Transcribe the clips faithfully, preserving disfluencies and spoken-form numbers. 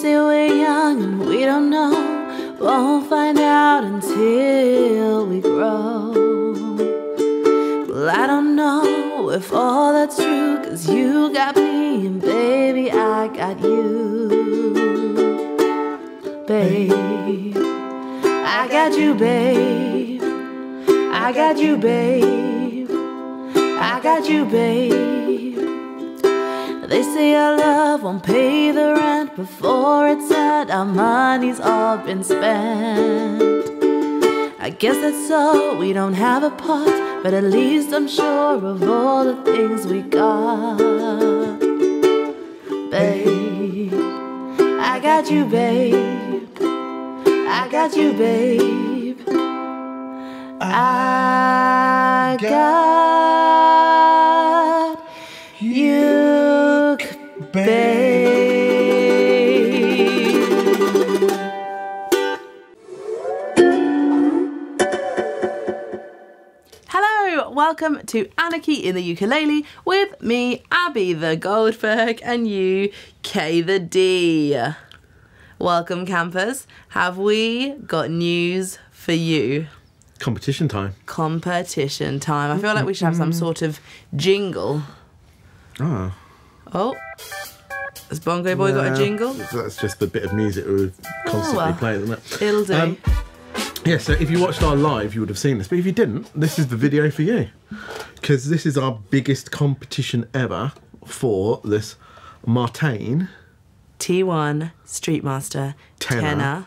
say we're young and we don't know. Won't find out until we grow. Well, I don't know if all that's true, 'cause you got me and baby I got you. Babe, I got you, babe. I got you, babe. I got you, babe. They say our love won't pay the rent. Before it's said, our money's all been spent. I guess that's so, we don't have a pot, but at least I'm sure of all the things we got. Babe, I got you, babe. I got you, babe. I got you, babe. Hello, welcome to Anarchy in the Ukulele with me, Abbie the Goldberg, and you, K the D. Welcome, campers. Have we got news for you? Competition time. Competition time. I feel like we should have some sort of jingle. Oh. Oh. Has Bongo Boy no, got a jingle? That's just the bit of music we would constantly oh, well, play, isn't it? It'll do. Um, yeah, so if you watched our live, you would have seen this. But if you didn't, this is the video for you. Because this is our biggest competition ever for this Martin T one Streetmaster tenor, tenor.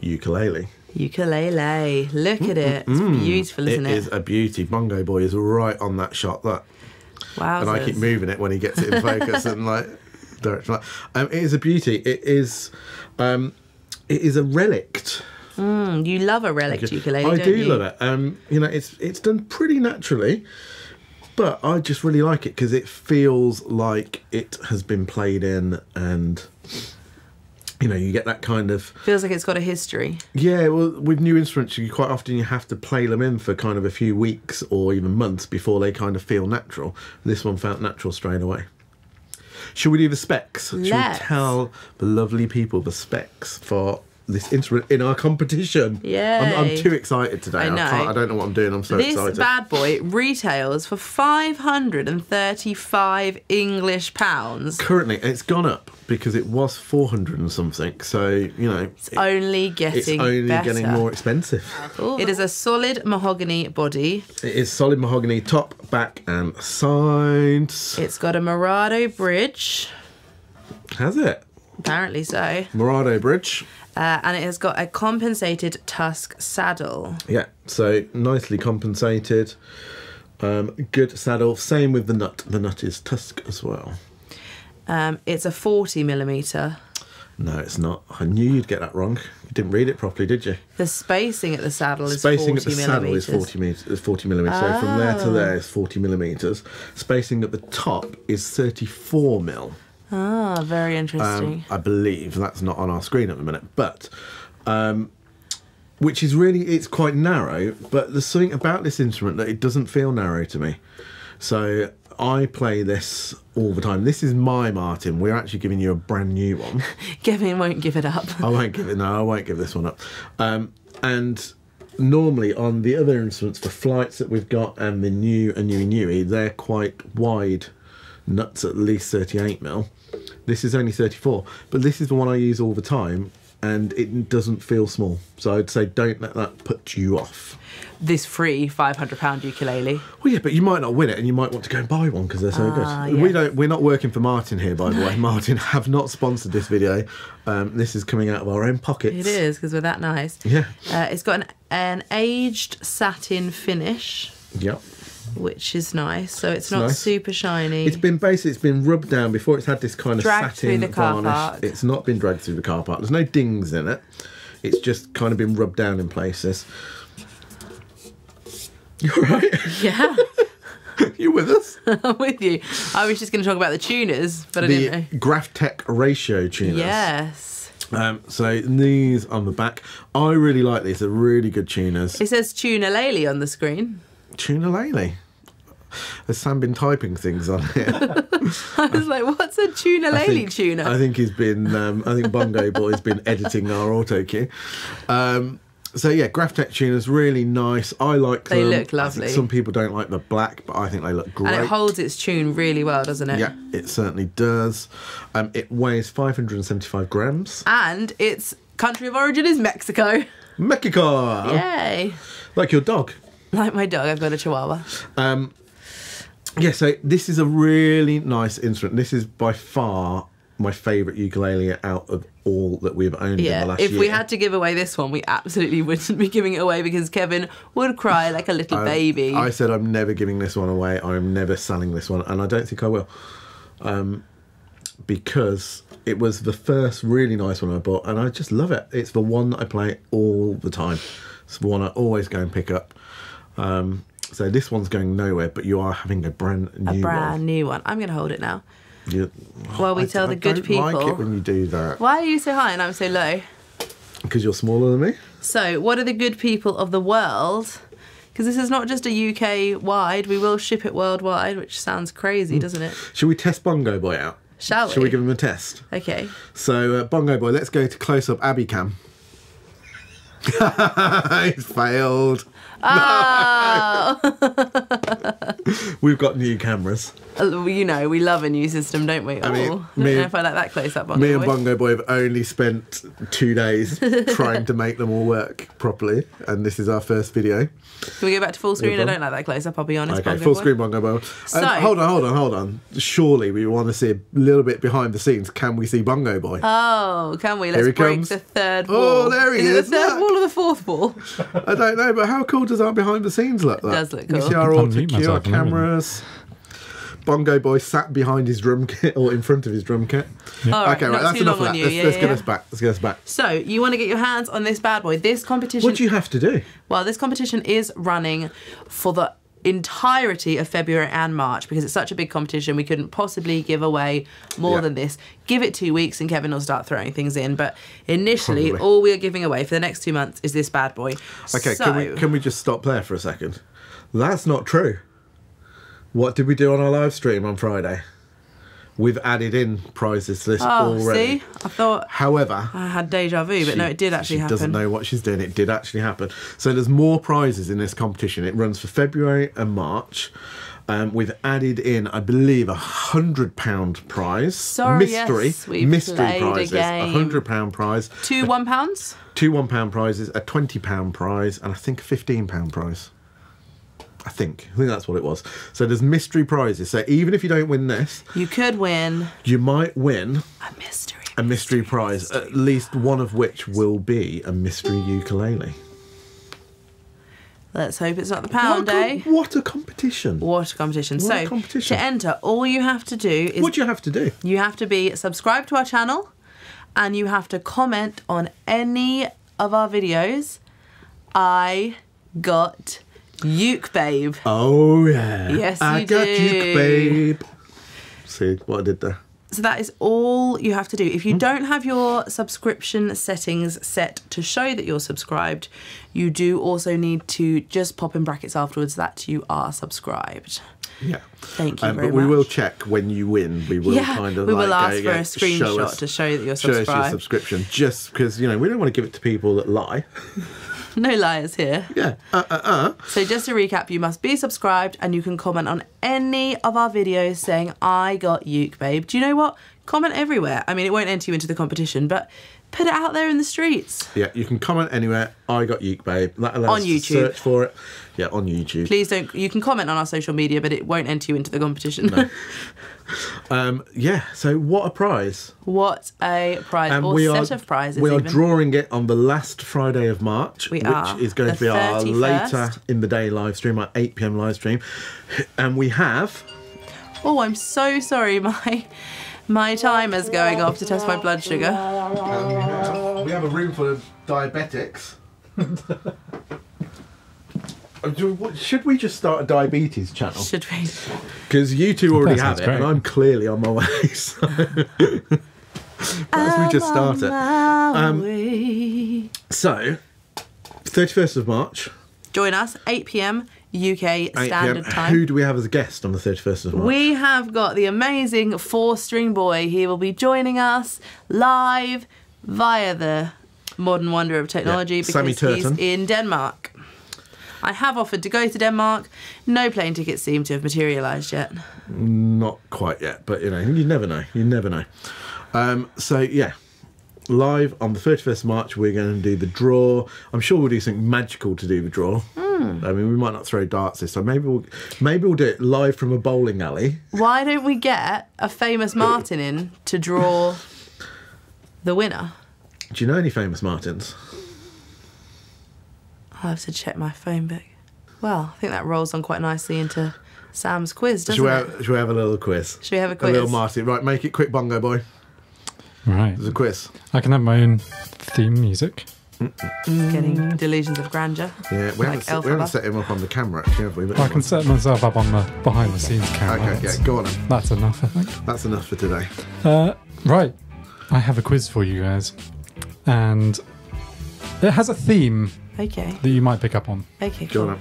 ukulele. Ukulele. Look mm, at it. Mm, it's beautiful, isn't it? It is a beauty. Bongo Boy is right on that shot. Look. Wow. And I keep moving it when he gets it in focus and like direction. Um, it is a beauty. It is. Um, it is a relict. Mm, you love a relict ukulele. I don't do you? love it. Um, you know, it's it's done pretty naturally, but I just really like it because it feels like it has been played in and. You know, you get that kind of... Feels like it's got a history. Yeah, well, with new instruments, you quite often you have to play them in for kind of a few weeks or even months before they kind of feel natural. This one felt natural straight away. Should we do the specs? Let's. Should we tell the lovely people the specs for this instrument in our competition? Yeah, I'm, I'm too excited today. I know. I, can't, I don't know what I'm doing. I'm so this excited. This bad boy retails for five hundred and thirty-five English pounds. Currently, it's gone up. Because it was four hundred and something, so, you know... It's it, only getting It's only better. getting more expensive. Ooh. It is a solid mahogany body. It is solid mahogany top, back and sides. It's got a Morado bridge. Has it? Apparently so. Morado bridge. Uh, and it has got a compensated tusk saddle. Yeah, so nicely compensated. Um, good saddle. Same with the nut. The nut is tusk as well. Um, it's a forty millimetre. No, it's not. I knew you'd get that wrong. You didn't read it properly, did you? The spacing at the saddle is spacing forty millimetres. Spacing at the millimeters. saddle is forty millimetres. Oh. So from there to there is forty millimetres. Spacing at the top is thirty-four mil. Ah, very interesting. Um, I believe that's not on our screen at the minute, but... Um, which is really, it's quite narrow, but there's something about this instrument that it doesn't feel narrow to me. So... I play this all the time. This is my Martin. We're actually giving you a brand new one. Kevin won't give it up. I won't give it. No, I won't give this one up. Um, and normally on the other instruments, the flights that we've got and the new and new newy, they're quite wide nuts, at least thirty-eight mil. This is only thirty-four, but this is the one I use all the time. And it doesn't feel small. So I'd say don't let that put you off. This free five hundred pound ukulele. Well, yeah, but you might not win it and you might want to go and buy one because they're so uh, good. Yeah. We don't, we're not working for Martin here, by the way. Martin have not sponsored this video. Um, this is coming out of our own pockets. It is, because we're that nice. Yeah. Uh, it's got an, an aged satin finish. Yep. Which is nice, so it's, it's not nice. super shiny. It's been basically it's been rubbed down before. It's had this kind of dragged satin through the car varnish. Park. It's not been dragged through the car park. There's no dings in it. It's just kind of been rubbed down in places. You all right? Yeah. You with us? I'm with you. I was just going to talk about the tuners, but the I didn't know. Graph Tech ratio tuners. Yes. Um, so these on the back. I really like these. They're really good tuners. It says tunalele on the screen. Tunalele. Has Sam been typing things on it? I was like, what's a tunalele tuner? I think he's been, um, I think Bongoboy's been editing our auto cue. Um, so yeah, Graph Tech tuners, really nice. I like them. They look lovely. Some people don't like the black, but I think they look great. And it holds its tune really well, doesn't it? Yeah, it certainly does. Um, it weighs five hundred seventy-five grams. And its country of origin is Mexico. Mexico! Yay! Like your dog. Like my dog, I've got a Chihuahua. Um, yeah, so this is a really nice instrument. This is by far my favourite ukulele out of all that we've owned yeah, in the last year. Yeah, if we had to give away this one, we absolutely wouldn't be giving it away because Kevin would cry like a little um, baby. I said I'm never giving this one away, I'm never selling this one, and I don't think I will. Um, because it was the first really nice one I bought, and I just love it. It's the one that I play all the time. It's the one I always go and pick up. Um, so this one's going nowhere, but you are having a brand new one. A brand one. new one. I'm going to hold it now. You, oh, While we I, tell I the good people. I don't like it when you do that. Why are you so high and I'm so low? Because you're smaller than me. So, what are the good people of the world? Because this is not just a U K-wide. We will ship it worldwide, which sounds crazy, mm. doesn't it? Should we test Bongoboy out? Shall we? Shall we give him a test? Okay. So, uh, Bongoboy, let's go to close-up Abbie cam. He's failed. Oh. No. We've got new cameras. You know, we love a new system, don't we? I mean, oh, I don't know if I like that close-up Bongoboy. Me and Bongoboy have only spent two days trying to make them all work properly, and this is our first video. Can we go back to full screen? I don't like that close-up, I'll be honest. Okay, Bongoboy. Full screen Bongoboy. So, um, hold on, hold on, hold on. Surely we want to see a little bit behind the scenes. Can we see Bongoboy? Oh, can we? Let's Here he break comes. the third wall. Oh, there he is. Is it the third Look. wall or the fourth wall? I don't know, but how cool does our behind the scenes look? That? It does look cool. You see our auto cue, our cameras. Bongoboy sat behind his drum kit, or in front of his drum kit. Yeah. All right, okay, right, that's enough of that. You, let's yeah, let's yeah. get us back. Let's get us back. So, you want to get your hands on this bad boy. This competition... What do you have to do? Well, this competition is running for the entirety of February and March because it's such a big competition. We couldn't possibly give away more yeah. than this. Give it two weeks and Kevin will start throwing things in. But initially, Probably. all we are giving away for the next two months is this bad boy. Okay, so, can we, can we just stop there for a second? That's not true. What did we do on our live stream on Friday? We've added in prizes to this oh, already. See? I thought... However... I had deja vu, but she, no, it did actually she happen. She doesn't know what she's doing. It did actually happen. So there's more prizes in this competition. It runs for February and March. Um, we've added in, I believe, a one hundred pound prize. Sorry, mystery, yes, we've mystery played prizes, a game. one hundred pound prize. Two one pounds? Two one pound prizes, a twenty pound prize, and I think a fifteen pound prize. I think. I think that's what it was. So there's mystery prizes. So even if you don't win this... You could win... You might win... A mystery. A mystery, mystery prize, mystery. At least one of which will be a mystery ukulele. Let's hope it's not the pound, what a, eh? What a competition. What a competition. What so a competition. To enter, all you have to do is... What do you have to do? You have to be subscribed to our channel and you have to comment on any of our videos. I got... Uke Babe. Oh, yeah. Yes, you I do. I got Uke Babe. See what I did there. So that is all you have to do. If you mm. don't have your subscription settings set to show that you're subscribed, you do also need to just pop in brackets afterwards that you are subscribed. Yeah. Thank you um, very but much. But we will check when you win. We will yeah, kind of we like... we will ask go, for a screenshot show us, to show that you're subscribed. Show us your subscription. Just because, you know, we don't want to give it to people that lie. No liars here. Yeah. Uh, uh, uh. So just to recap, you must be subscribed and you can comment on any of our videos saying, I got Uke Babe. Do you know what? Comment everywhere. I mean, it won't enter you into the competition, but put it out there in the streets. Yeah, you can comment anywhere, I got Uke Babe. That allows on you to search for it. Yeah, on YouTube. Please don't, you can comment on our social media, but it won't enter you into the competition. No. Um, yeah, so what a prize. What a prize, and or we set are, of prizes We are even. drawing it on the last Friday of March, we which are. is going the to be our later in the day live stream, our eight p m live stream. And we have... Oh, I'm so sorry, my my timer's going off to test my blood sugar. Um, we, have, we have a room full of diabetics. Should we just start a diabetes channel? Should we? Because you two already have it, great. and I'm clearly on my way. So as we just start it. Um, so, thirty-first of March. Join us, eight p m U K Standard Time. Who do we have as a guest on the thirty-first of March? We have got the amazing Four String Boy. He will be joining us live via the modern wonder of technology, yeah, because he's in Denmark. I have offered to go to Denmark. No plane tickets seem to have materialised yet. Not quite yet, but you know, you never know. You never know. Um, so yeah, live on the thirty-first of March, we're going to do the draw. I'm sure we'll do something magical to do the draw. Mm. I mean, we might not throw darts this time. Maybe we'll, maybe we'll do it live from a bowling alley. Why don't we get a famous Martin in to draw the winner? Do you know any famous Martins? I'll have to check my phone book. Well, I think that rolls on quite nicely into Sam's quiz, doesn't should we have, it? Should we have a little quiz? Should we have a quiz? A little Martin. Right, make it quick, Bongo Boy. Right. There's a quiz. I can have my own theme music. Mm-mm. Getting delusions of grandeur. Yeah, we like haven't, we haven't set him up on the camera, actually, have we? Well, I can set myself up on the behind-the-scenes camera. Okay, that's, yeah, go on then. That's enough, I think. That's enough for today. Uh, right. I have a quiz for you guys. And it has a theme. Okay. That you might pick up on. Okay, cool.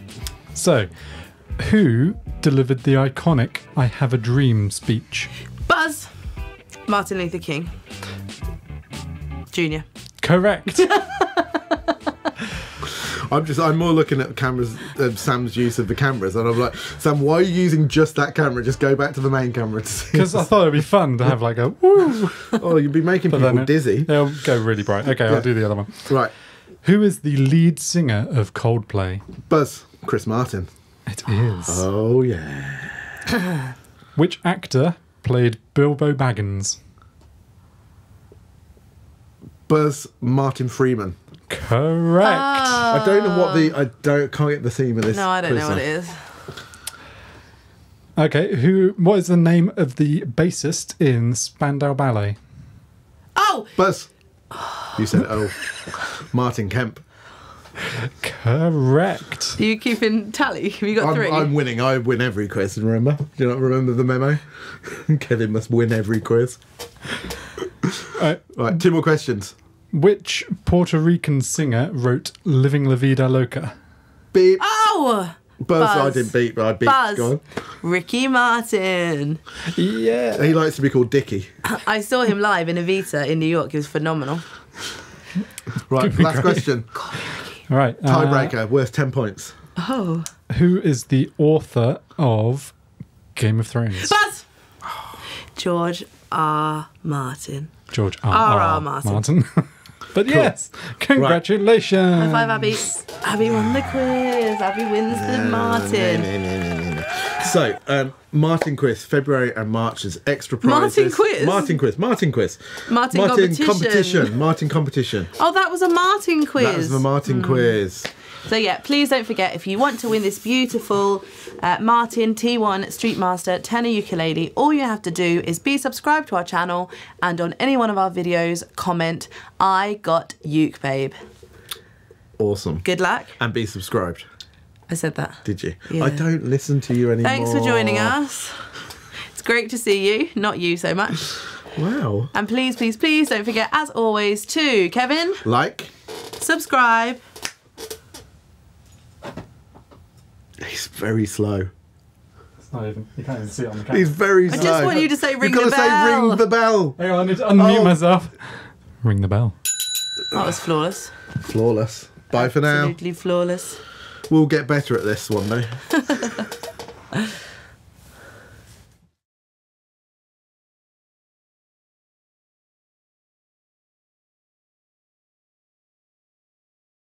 So, who delivered the iconic I Have a Dream speech? Buzz! Martin Luther King. Junior. Correct. I'm just, I'm more looking at cameras, uh, Sam's use of the cameras, and I'm like, Sam, why are you using just that camera? Just go back to the main camera to see. Because I thought it'd be fun to have like a woo. Oh, you'd be making people it, dizzy. It'll go really bright. Okay, yeah. I'll do the other one. Right. Who is the lead singer of Coldplay? Buzz. Chris Martin. It is. Oh, yeah. Which actor played Bilbo Baggins? Buzz. Martin Freeman. Correct. Uh, I don't know what the I don't can't get the theme of this. No, I don't know what it is. Okay, who? What is the name of the bassist in Spandau Ballet? Oh, Buzz. You said oh, Martin Kemp. Correct. Are you keeping tally? Have you got I'm, three? I'm winning. I win every quiz. Remember? Do you not remember the memo? Kevin must win every quiz. Right. Right, two more questions. Which Puerto Rican singer wrote Living La Vida Loca? Beep. Oh! Buzz. Buzz. I didn't beep, but I beat. Buzz. Go on. Ricky Martin. Yeah. He likes to be called Dickie. I saw him live in Evita in New York. He was phenomenal. Right, last question. God, Ricky. Right. Uh, Tiebreaker, worth ten points. Oh. Who is the author of Game of Thrones? Buzz! George R. Martin. George R. R. R. Martin. Martin. But cool. Yes, congratulations. Right. High five, Abbie. Abbie won the quiz. Abbie wins the Martin. No, no, no, no, no, no. So, um, Martin quiz, February and March is extra prizes. Martin quiz? Martin quiz, Martin quiz. Martin, Martin competition. competition. Martin competition. Oh, that was a Martin quiz. That was a Martin mm. quiz. So yeah, please don't forget, if you want to win this beautiful uh, Martin T one Streetmaster tenor ukulele, all you have to do is be subscribed to our channel and on any one of our videos, comment, I got uke, babe. Awesome. Good luck. And be subscribed. I said that. Did you? Yeah. I don't listen to you anymore. Thanks for joining us. It's great to see you, not you so much. Wow. And please, please, please don't forget, as always, to Kevin. Like. Subscribe. He's very slow. It's not even, you can't even see it on the camera. He's very slow. I just want you to say ring the bell. You've got to say ring the bell. Hang on, I need to unmute oh. myself. Ring the bell. That was flawless. Flawless. Bye for now. Absolutely flawless. We'll get better at this one day.